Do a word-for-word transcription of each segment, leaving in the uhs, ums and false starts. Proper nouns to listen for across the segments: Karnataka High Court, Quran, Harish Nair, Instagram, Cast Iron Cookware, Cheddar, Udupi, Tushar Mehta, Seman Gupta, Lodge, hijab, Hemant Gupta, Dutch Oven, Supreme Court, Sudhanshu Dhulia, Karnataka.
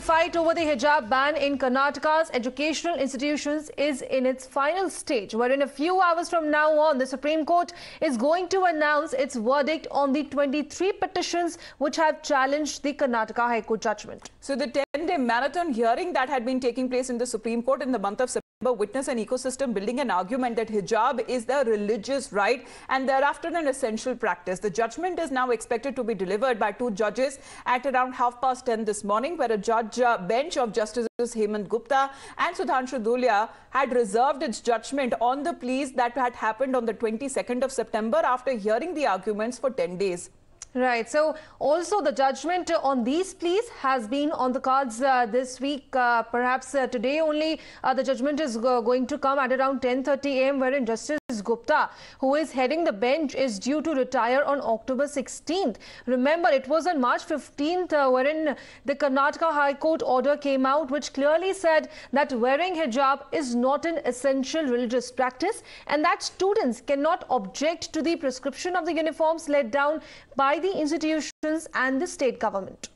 the fight over the hijab ban in Karnataka's educational institutions is in its final stage, where in a few hours from now on, the Supreme Court is going to announce its verdict on the twenty-three petitions which have challenged the Karnataka High Court judgment. So the ten-day marathon hearing that had been taking place in the Supreme Court in the month of September witnessed an ecosystem building an argument that hijab is the religious right and thereafter an essential practice. The judgment is now expected to be delivered by two judges at around half past ten this morning, where a judge uh, bench of Justices Hemant Gupta and Sudhanshu Dhulia had reserved its judgment on the pleas that had happened on the twenty-second of September after hearing the arguments for ten days. Right. So also the judgment on these pleas has been on the cards uh, this week. Uh, perhaps uh, today only uh, the judgment is go going to come at around ten thirty a m wherein Justice Gupta, who is heading the bench, is due to retire on October sixteenth. Remember, it was on March fifteenth uh, wherein the Karnataka High Court order came out, which clearly said that wearing hijab is not an essential religious practice and that students cannot object to the prescription of the uniforms laid down by the institutions and the state government.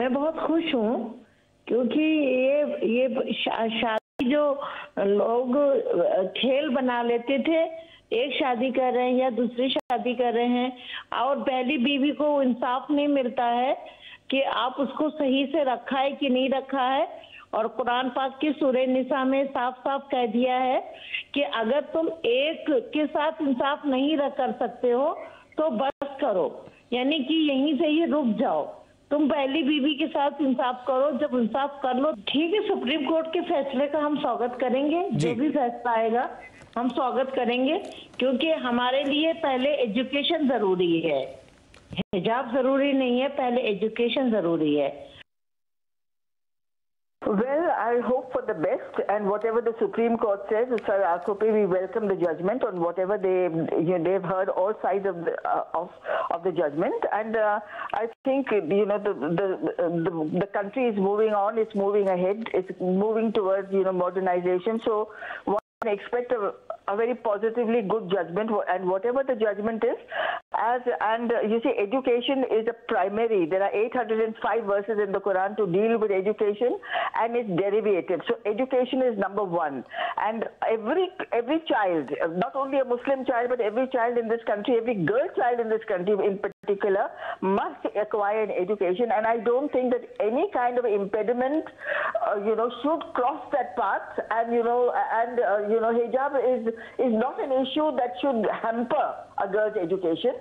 मैं बहुत खुश हूँ क्योंकि ये ये शादी जो लोग खेल बना लेते थे, एक शादी कर रहे हैं या दूसरी शादी कर रहे हैं और पहली बीवी को इंसाफ नहीं मिलता है कि आप उसको सही से रखा है कि नहीं रखा है. और कुरान पाक की सूरह निसा में साफ साफ कह दिया है कि अगर तुम एक के साथ इंसाफ नहीं कर सकते हो तो बस करो, यानी कि यहीं से ही रुक जाओ. तुम पहली बीवी के साथ इंसाफ करो, जब इंसाफ कर लो ठीक है. सुप्रीम कोर्ट के फैसले का हम स्वागत करेंगे, जो भी फैसला आएगा हम स्वागत करेंगे, क्योंकि हमारे लिए पहले एजुकेशन जरूरी है. हिजाब जरूरी नहीं है, पहले एजुकेशन जरूरी है. Well, I hope for the best, and whatever the Supreme Court says, Sir Akope, we welcome the judgment on whatever they you know, they've heard all sides of the uh, of of the judgment, and uh, I think you know the, the the the country is moving on, it's moving ahead, it's moving towards you know modernization. So one can expect a, a very positively good judgment, and whatever the judgment is. As, and uh, you see, education is a primary. There are eight hundred five verses in the Quran to deal with education and its derivatives. So education is number one. And every every child, not only a Muslim child, but every child in this country, every girl child in this country in particular, must acquire an education. And I don't think that any kind of impediment, uh, you know, should cross that path. And you know, and uh, you know, hijab is is not an issue that should hamper a girl's education.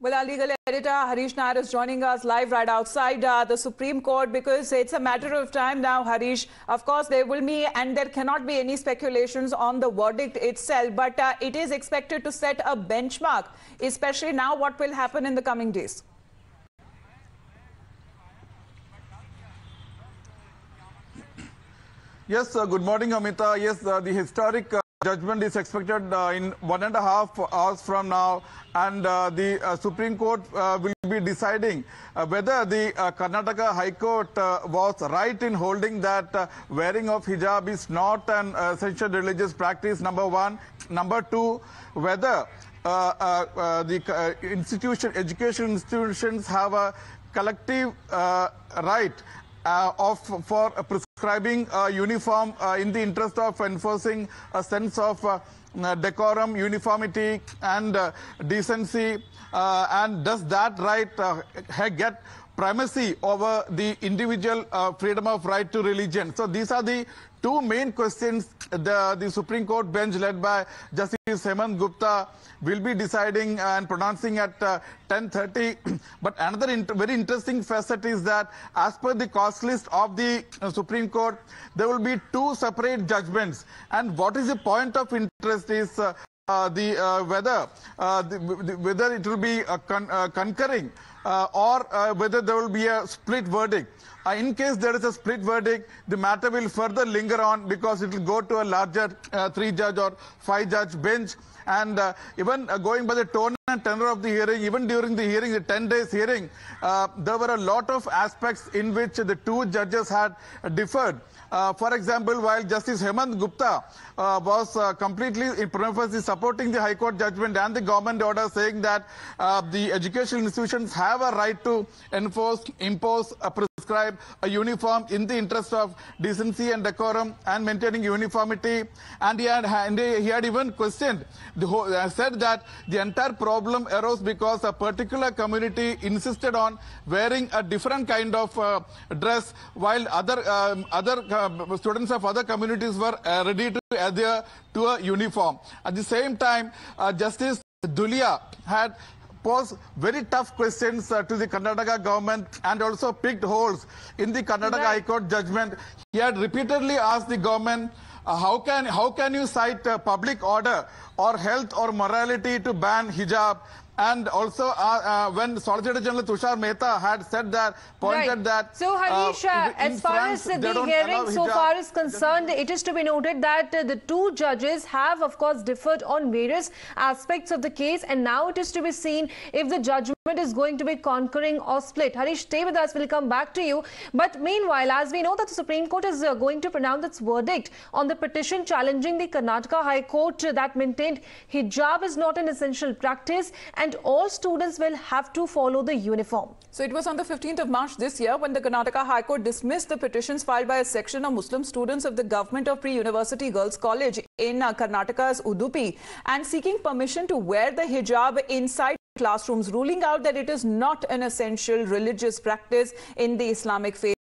Well, our legal editor Harish Nair is joining us live right outside uh, the Supreme Court, because it's a matter of time now, Harish. Of course, there will be and there cannot be any speculations on the verdict itself, but uh, it is expected to set a benchmark, especially now what will happen in the coming days. Yes, uh, good morning, Amita. Yes, uh, the historic... Uh Judgment is expected uh, in one and a half hours from now, and uh, the uh, Supreme Court uh, will be deciding uh, whether the uh, Karnataka High Court uh, was right in holding that uh, wearing of hijab is not an essential religious practice, number one. Number two, whether uh, uh, uh, the uh, institution, education institutions have a collective uh, right uh, of for prescribing Prescribing uh, uniform uh, in the interest of enforcing a sense of uh, decorum, uniformity, and uh, decency, uh, and does that right uh, get primacy over the individual uh, freedom of right to religion? So these are the two main questions the, the Supreme Court bench led by Justice Seman Gupta will be deciding and pronouncing at ten thirty. Uh, but another int very interesting facet is that as per the cost list of the uh, Supreme Court, there will be two separate judgments. And what is the point of interest is uh, uh, the, uh, whether, uh, the, the, whether it will be uh, con uh, concurring Uh, or uh, whether there will be a split verdict. Uh, in case there is a split verdict, the matter will further linger on because it will go to a larger uh, three-judge or five-judge bench. And uh, even uh, going by the tone and tenor of the hearing, even during the hearing, the ten days hearing, uh, there were a lot of aspects in which the two judges had differed. Uh, for example, while Justice Hemant Gupta uh, was uh, completely supporting the High Court judgment and the government order, saying that uh, the educational institutions have have a right to enforce, impose, uh, prescribe a uniform in the interest of decency and decorum and maintaining uniformity. And he had, and he had even questioned, the whole, uh, said that the entire problem arose because a particular community insisted on wearing a different kind of uh, dress, while other, um, other uh, students of other communities were uh, ready to adhere to a uniform. At the same time, uh, Justice Dhulia had posed very tough questions uh, to the Karnataka government and also picked holes in the Karnataka right. High Court judgment. He had repeatedly asked the government, uh, how can how can you cite uh, public order or health or morality to ban hijab? And also, uh, uh, when Solicitor General Tushar Mehta had said that, pointed right. that... So, Harish, uh, as far France, as the hearing so far is concerned, it is to be noted that uh, the two judges have, of course, differed on various aspects of the case, and now it is to be seen if the judgment is going to be concurring or split. Harish, stay with us. We'll come back to you. But meanwhile, as we know that the Supreme Court is uh, going to pronounce its verdict on the petition challenging the Karnataka High Court that maintained hijab is not an essential practice, and all students will have to follow the uniform. So it was on the fifteenth of March this year when the Karnataka High Court dismissed the petitions filed by a section of Muslim students of the government of pre-university girls' college in Karnataka's Udupi and seeking permission to wear the hijab inside classrooms, ruling out that it is not an essential religious practice in the Islamic faith.